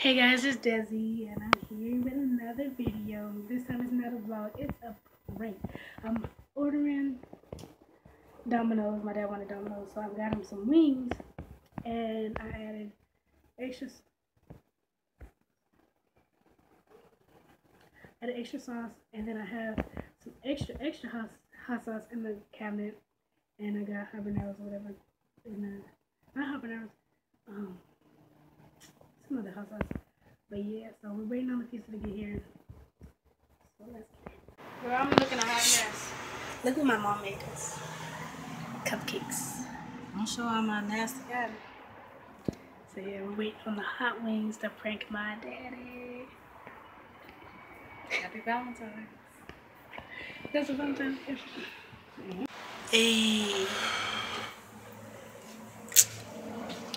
Hey guys, it's Dessi, and I'm here with another video. This time it's not a vlog, it's a prank. I'm ordering Domino's. My dad wanted Domino's, so I got him some wings, and I added extra sauce, and then I have some extra hot sauce in the cabinet, and I got habaneros or whatever, and not habaneros, another hot sauce. But yeah, so we're waiting on the pizza to get here. So let's get it. Girl, I'm looking a hot mess. Look what my mom made us. Cupcakes. I'm sure I'm a nasty guy. So yeah, we're waiting on the hot wings to prank my daddy. Happy Valentine's. That's a Valentine's gift. Hey.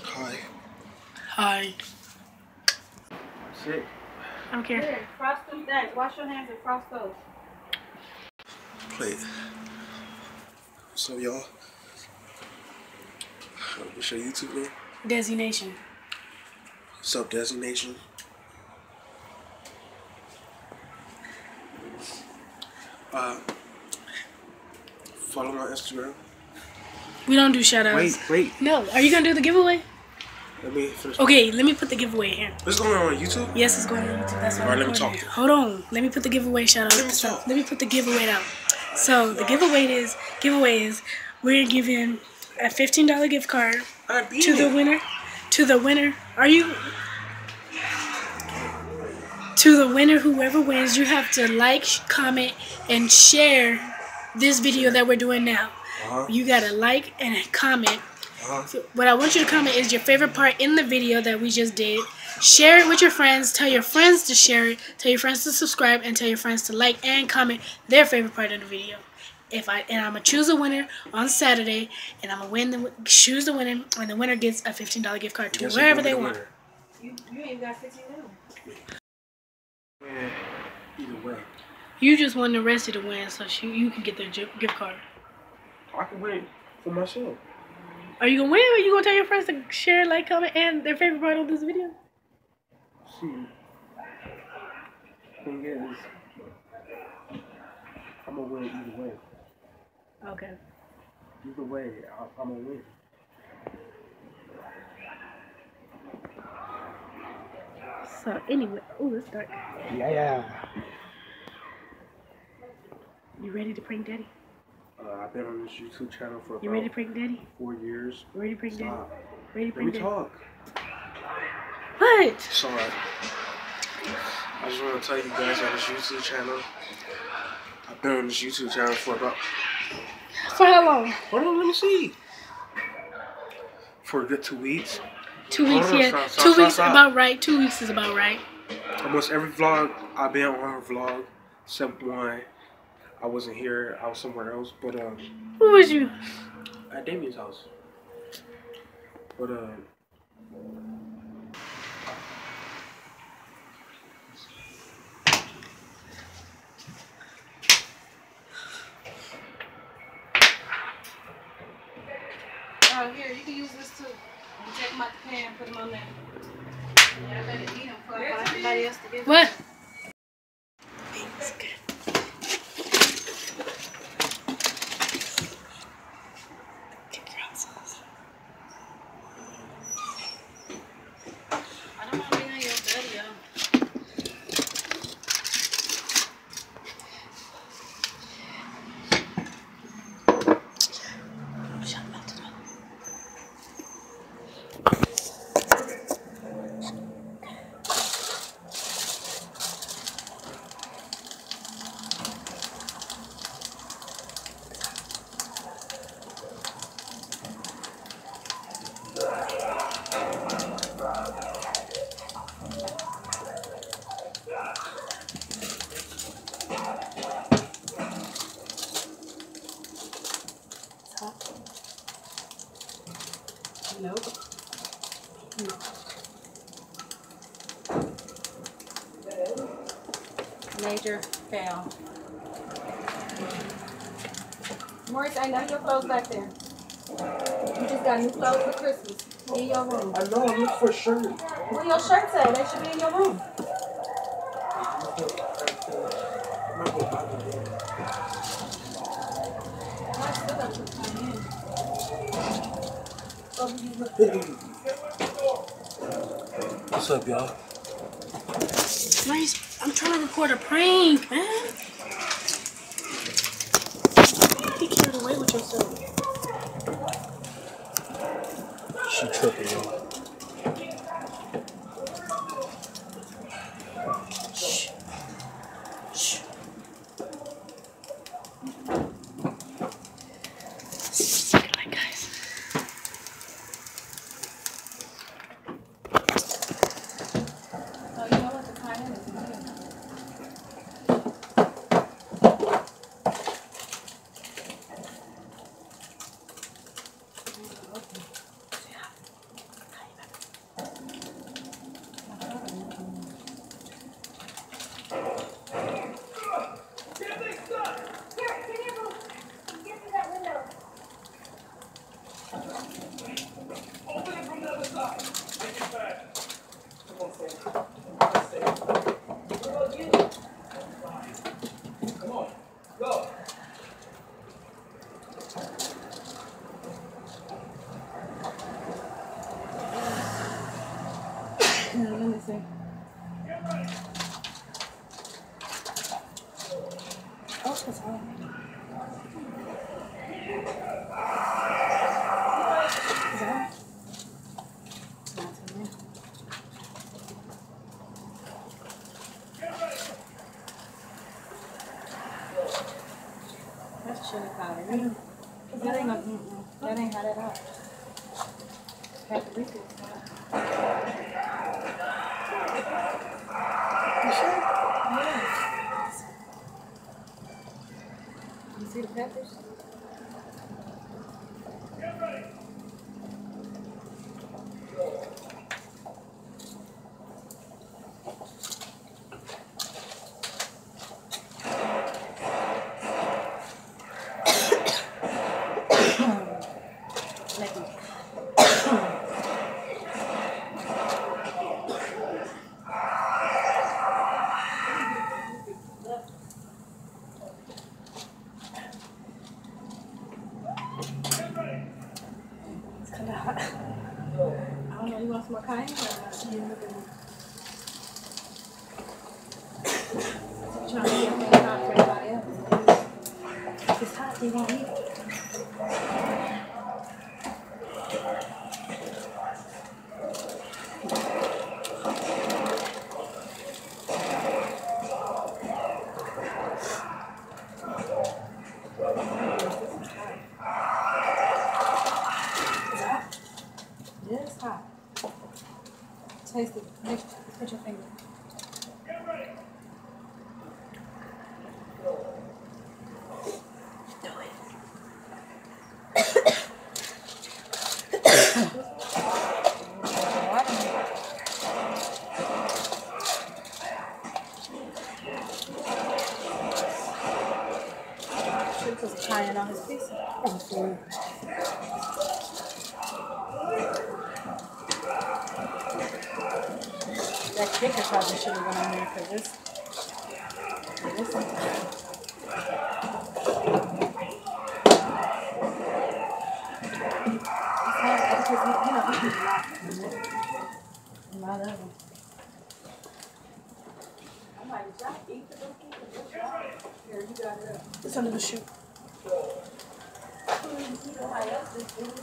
Hi. Hi. Sick. I don't care. Here, cross them that. Wash your hands and cross those. Plate. So y'all, what's your YouTube name? Dessi Nation. What's up, Dessi Nation? Follow my Instagram. We don't do shout outs. Wait. No, are you gonna do the giveaway? Let me put the giveaway here. It's going on YouTube? Yes, it's going on YouTube. That's what I'm talking about. Hold on. Let me put the giveaway shout out. Let me put the giveaway out. So the giveaway is we're giving a $15 gift card to the winner. Whoever wins, you have to like, comment, and share this video that we're doing now. You gotta like and comment. So what I want you to comment is your favorite part in the video that we just did. Share it with your friends. Tell your friends to share it. Tell your friends to subscribe, and tell your friends to like and comment their favorite part of the video. I'm gonna choose a winner on Saturday, and I'm gonna choose the winner, and the winner gets a $15 gift card to wherever they want. You ain't got $15. Either way. You just want the rest of the win, so you can get the gift card. I can win for myself. Are you gonna win, or are you gonna tell your friends to share, like, comment, and their favorite part of this video? Thing is, I'm gonna win either way. Okay. Either way, I'm gonna win. So anyway, oh, it's dark. Yeah. You ready to prank Daddy? I've been on this YouTube channel for about 4 years. You ready to prank Daddy? Ready to prank Daddy? Let me talk. What? Sorry. I just want to tell you guys on this YouTube channel. I've been on this YouTube channel for about... For how long? Hold on, let me see. For a good 2 weeks. 2 weeks, yeah. Stop, stop, 2 weeks stop. About right. 2 weeks is about right. Almost every vlog, I've been on a vlog, except one. I wasn't here, I was somewhere else, but who was you? At Damien's house. But here, you can use this too. You take them out the pan, put them on there. I better eat them for everybody else to get them. What? Nope. Major fail. Maurice, I know your clothes back there. You just got new clothes for Christmas. In your room. I know, I'm looking for a shirt. Where your shirts at? They should be in your room. What's up, y'all? I'm trying to record a prank, man. Be carried away with yourself. She tripping, y'all. Shh. Shh. Look at that, guys. Oh, you know what the time is? Chili powder. That ain't hot at all. Paprika is hot. You sure? Yeah. You see the peppers? Get ready. Taste it. Put your finger. Get ready. Do it. She was tying on his pizza. Oh, sorry. That kicker probably should have went on there for this. I'm like, did y'all eat the cookie? Here, you got it up. It's under the shoe. You know how else this food is.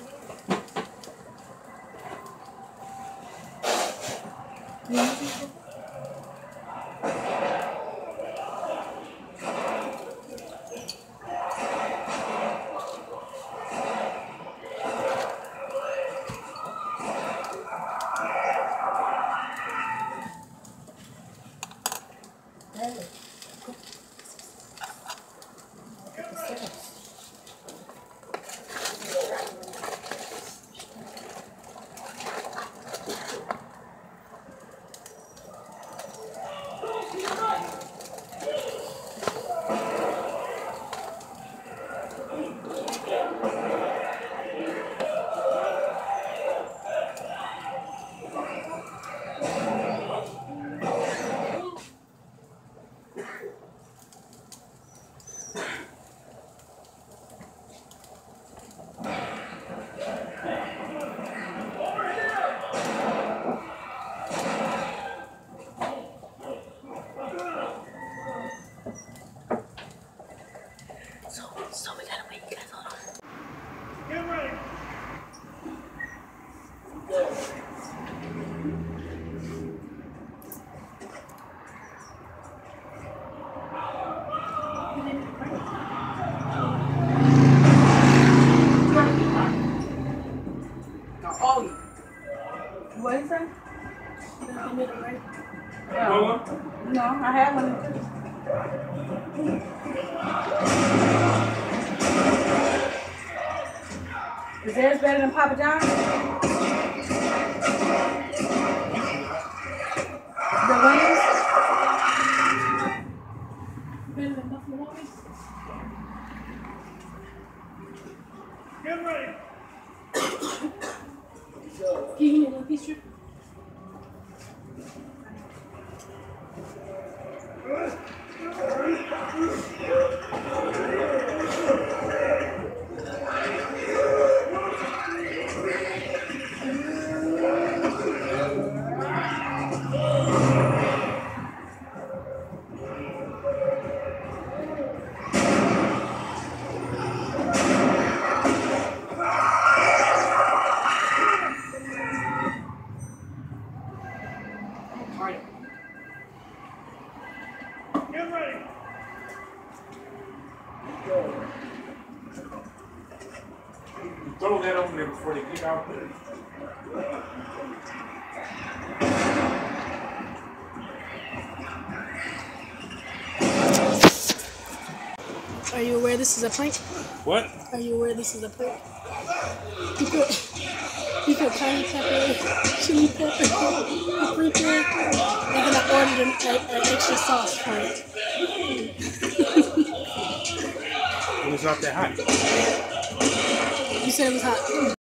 Is theirs better than Papa John's? The wings? Better than Buffalo Wings? Get ready. Can you give me a little picture? Throw that on there before they get out there. Are you aware this is a prank? What? Are you aware this is a prank? You put cayenne pepper, chili pepper, paprika, and then I ordered an extra sauce for it. It was not that hot. You said it was hot.